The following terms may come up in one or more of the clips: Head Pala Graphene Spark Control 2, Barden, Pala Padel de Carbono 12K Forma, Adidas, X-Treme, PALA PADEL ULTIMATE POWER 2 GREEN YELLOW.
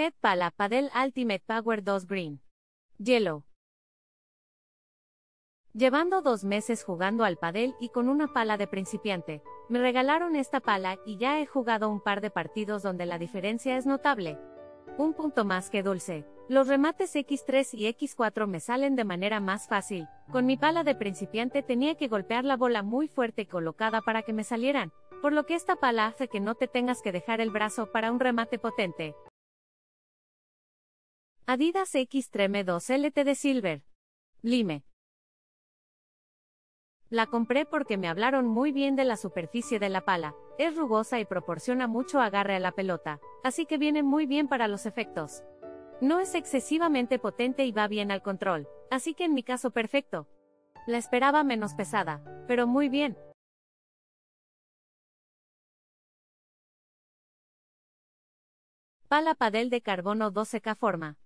Head Pala Padel Ultimate Power 2 Green Yellow. Llevando 2 meses jugando al padel y con una pala de principiante, me regalaron esta pala y ya he jugado un par de partidos donde la diferencia es notable. Un punto más que dulce, los remates X3 y X4 me salen de manera más fácil. Con mi pala de principiante tenía que golpear la bola muy fuerte y colocada para que me salieran, por lo que esta pala hace que no te tengas que dejar el brazo para un remate potente. Adidas X-Treme 2 LTD Silver Lime. La compré porque me hablaron muy bien de la superficie de la pala, es rugosa y proporciona mucho agarre a la pelota, así que viene muy bien para los efectos. No es excesivamente potente y va bien al control, así que en mi caso perfecto. La esperaba menos pesada, pero muy bien. Pala Padel de Carbono 12K Forma.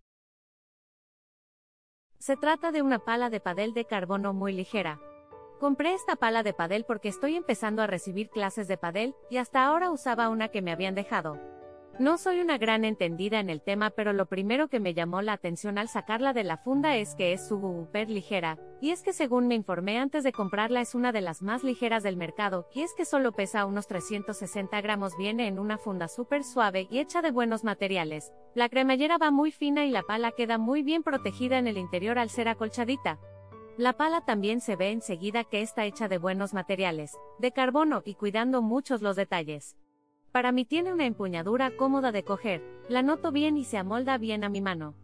Se trata de una pala de padel de carbono muy ligera. Compré esta pala de padel porque estoy empezando a recibir clases de padel y hasta ahora usaba una que me habían dejado. No soy una gran entendida en el tema, pero lo primero que me llamó la atención al sacarla de la funda es que es súper ligera, y es que según me informé antes de comprarla es una de las más ligeras del mercado, y es que solo pesa unos 360 gramos, viene en una funda súper suave y hecha de buenos materiales, la cremallera va muy fina y la pala queda muy bien protegida en el interior al ser acolchadita. La pala también se ve enseguida que está hecha de buenos materiales, de carbono y cuidando muchos los detalles. Para mí tiene una empuñadura cómoda de coger, la noto bien y se amolda bien a mi mano.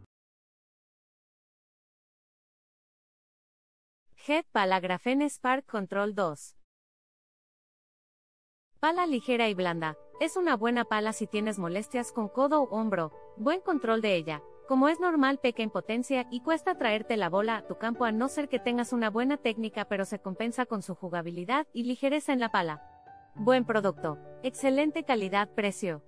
Head Pala Graphene Spark Control 2. Pala ligera y blanda, es una buena pala si tienes molestias con codo o hombro, buen control de ella. Como es normal, peca en potencia y cuesta traerte la bola a tu campo a no ser que tengas una buena técnica, pero se compensa con su jugabilidad y ligereza en la pala. Buen producto, excelente calidad-precio.